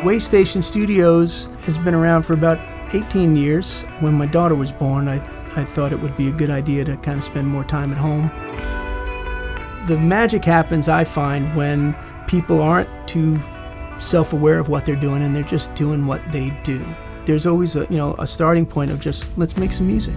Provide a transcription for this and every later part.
Waystation Studios has been around for about 18 years. When my daughter was born, I thought it would be a good idea to kind of spend more time at home. The magic happens, I find, when people aren't too self-aware of what they're doing and they're just doing what they do. There's always a starting point of just, let's make some music.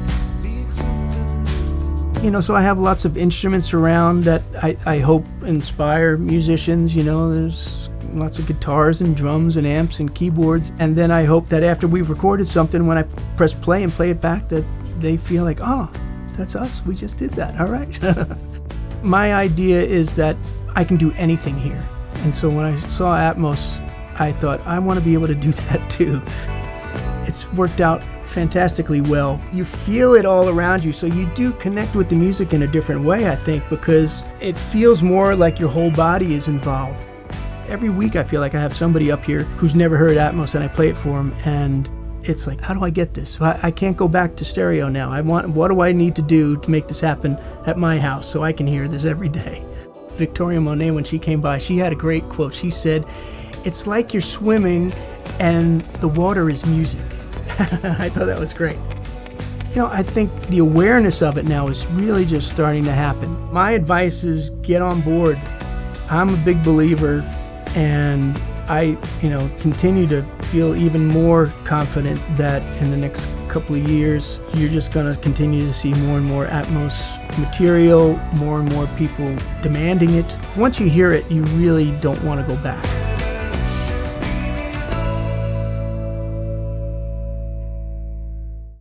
So I have lots of instruments around that I hope inspire musicians. There's lots of guitars and drums and amps and keyboards. And then I hope that after we've recorded something, when I press play and play it back, that they feel like, oh, that's us, we just did that, all right. My idea is that I can do anything here. And so when I saw Atmos, I thought, I want to be able to do that too. It's worked out fantastically well. You feel it all around you, so you do connect with the music in a different way, I think, because it feels more like your whole body is involved. Every week I feel like I have somebody up here who's never heard Atmos and I play it for them, and it's like, how do I get this? I can't go back to stereo now. What do I need to do to make this happen at my house so I can hear this every day? Victoria Monet, when she came by, she had a great quote. She said, "It's like you're swimming and the water is music." I thought that was great. I think the awareness of it now is really just starting to happen. My advice is get on board. I'm a big believer, and I, continue to feel even more confident that in the next couple of years, you're just going to continue to see more and more Atmos material, more and more people demanding it. Once you hear it, you really don't want to go back.